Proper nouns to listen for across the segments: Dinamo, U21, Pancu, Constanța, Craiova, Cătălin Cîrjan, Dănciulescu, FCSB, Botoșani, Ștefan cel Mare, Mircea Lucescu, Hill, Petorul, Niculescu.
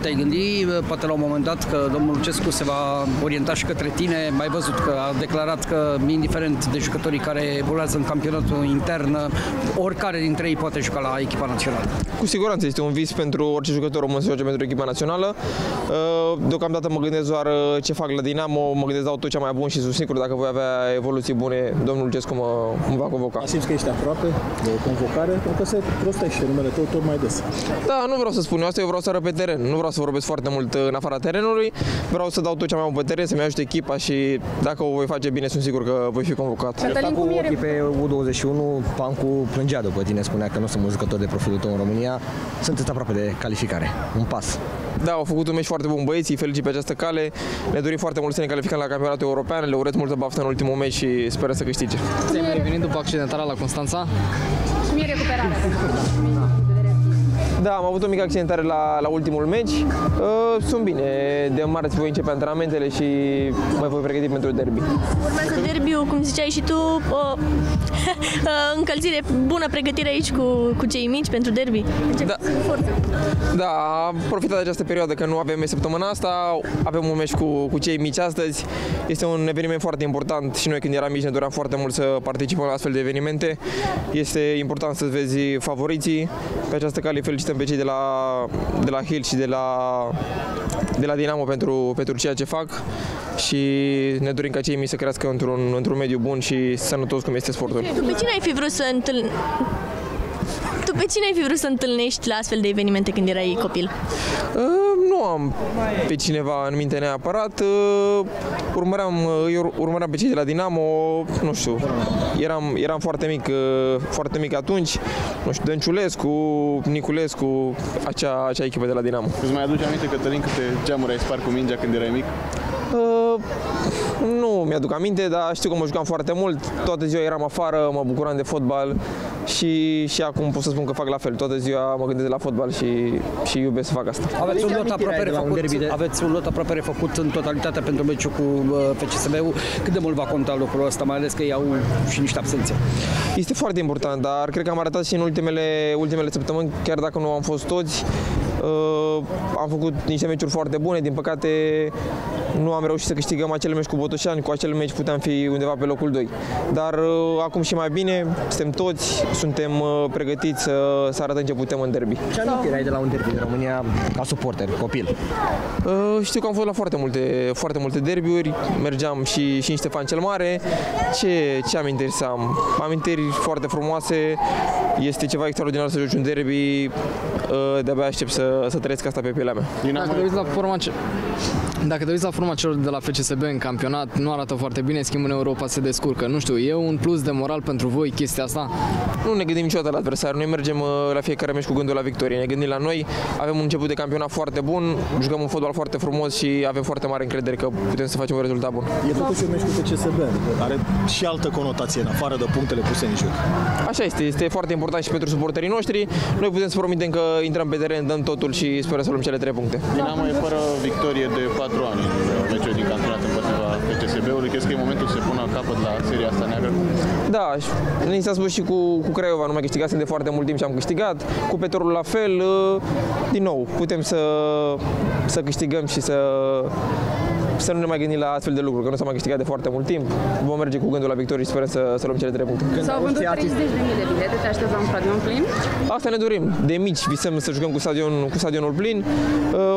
Te-ai gândit poate la un moment dat că domnul Lucescu se va orienta și către tine? Mai văzut că a declarat că, indiferent de jucătorii care evoluează în campionatul intern, oricare dintre ei poate juca la echipa națională. Cu siguranță este un vis pentru orice jucător român să joace pentru echipa națională. Deocamdată mă gândesc doar ce fac la Dinamo, mă gândesc dau tot cea mai bun și sunt sigur dacă voi avea evoluții bune, domnul Lucescu mă va convoca. Simți că ești aproape de convocare? Pentru că se prostește numele tău tot mai des. Da, nu vreau să spun eu asta, eu vreau să arăt pe teren. Nu vreau să vorbesc foarte mult în afara terenului, vreau să dau tot ce am avut pe teren, să-mi ajute echipa și dacă o voi face bine, sunt sigur că voi fi convocat. Cătălin, cu ochii pe U21, Pancu plângea după tine, spunea că nu sunt un jucător de profilul tău în România. Sunteți aproape de calificare, un pas. Da, au făcut un meci foarte bun băieții, felicit pe această cale. Ne dorim foarte mult să ne calificăm la campionatul european, le urez multă baftă în ultimul meci și sperăm să câștige. Ți-ai mai revenit după accidentarea la Constanța? Mi-e recuperarea. Da, am avut o mică accidentare la ultimul meci. Sunt bine. De marți voi începe antrenamentele și mă voi pregăti pentru derby. Urmează derbiul, cum ziceai și tu, o încălzire, bună pregătire aici cu cei mici pentru derby. Da. Am profitat de această perioadă că nu avem meci săptămâna asta, avem un meci cu cei mici astăzi. Este un eveniment foarte important și noi când eram mici ne doream foarte mult să participăm la astfel de evenimente. Este important să-ți vezi favoriții. Pe această cale felicităm pe cei de la Hill și de la Dinamo pentru ceea ce fac și ne dorim ca cei mici să crească într-un mediu bun și sănătos cum este sportul. Pe cine ai fi vrut să întâlnești la astfel de evenimente când erai copil? Nu am pe cineva în minte neapărat. Eu urmăream pe cei de la Dinamo, nu știu, eram foarte mic atunci, nu știu, Dănciulescu, Niculescu, acea echipă de la Dinamo. Îți mai aduce aminte, Cătălin, câte geamuri ai spart cu mingea când erai mic? Nu mi-aduc aminte, dar știu că mă jucam foarte mult. Toată ziua eram afară, mă bucuram de fotbal și acum pot să spun că fac la fel. Toată ziua mă gândesc la fotbal și iubesc să fac asta. Aveți un lot aproape refăcut în totalitate pentru meciul cu FCSB-ul. Cât de mult va conta lucrul ăsta, mai ales că ei au și niște absențe? Este foarte important, dar cred că am arătat și în ultimele săptămâni, chiar dacă nu am fost toți. Am făcut niște meciuri foarte bune, din păcate nu am reușit să câștigăm acel meci cu Botoșani, cu acel meci puteam fi undeva pe locul 2. Dar acum și mai bine, suntem toți, suntem pregătiți să arătăm ce putem în derby. Ce amintiri ai de la un derby în România ca suporter, copil? Știu că am fost la foarte multe derbiuri, mergeam și în Ștefan cel Mare. Ce amintiri să am? Amintiri foarte frumoase, este ceva extraordinar să joci un derby, de-abia aștept să trăiesc asta pe pielea mea. Dacă te uiți la forma celor de la FCSB în campionat, nu arată foarte bine, în schimb în Europa se descurcă. Nu știu, e un plus de moral pentru voi chestia asta? Nu ne gândim niciodată la adversari, noi mergem la fiecare meci cu gândul la victorie, ne gândim la noi, avem un început de campionat foarte bun, jucăm un fotbal foarte frumos și avem foarte mare încredere că putem să facem un rezultat bun. E totuși un meci cu FCSB, are și altă conotație în afară de punctele puse în joc. Așa este foarte important și pentru suporterii noștri, noi putem să promitem că intrăm pe teren, dăm totul și sperăm să luăm cele 3 puncte. Dinamo e fără victorie de 4 ani în meciul din campionat împotriva FCSB-ului. Crezi că e momentul să se pună capăt la seria asta neagră? Da, ne s-a spus și cu Craiova, nu mai câștigasem de foarte mult timp și am câștigat. Cu Petorul la fel, din nou, putem să câștigăm și să nu ne mai gândim la astfel de lucruri, că nu s-a mai câștigat de foarte mult timp. Vom merge cu gândul la victorie și sperăm să luăm cele 3 puncte. S-au vândut 30.000 de bilete, te aștepți la un stadion plin? Asta ne dorim. De mici visăm să jucăm cu stadionul plin.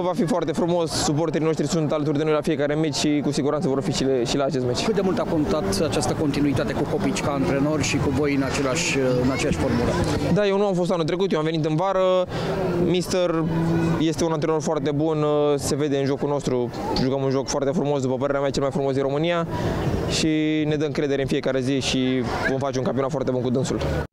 Va fi foarte frumos, suporterii noștri sunt alături de noi la fiecare meci și cu siguranță vor fi și la acest meci. Cât de mult a contat această continuitate cu copii ca antrenori și cu voi în aceeași formulă? Da, eu nu am fost anul trecut, eu am venit în vară. Mister este un antrenor foarte bun, se vede în jocul nostru, jucăm un joc foarte frumos, după părerea mea, cel mai frumos din România și ne dăm încredere în fiecare zi și vom face un campionat foarte bun cu dânsul.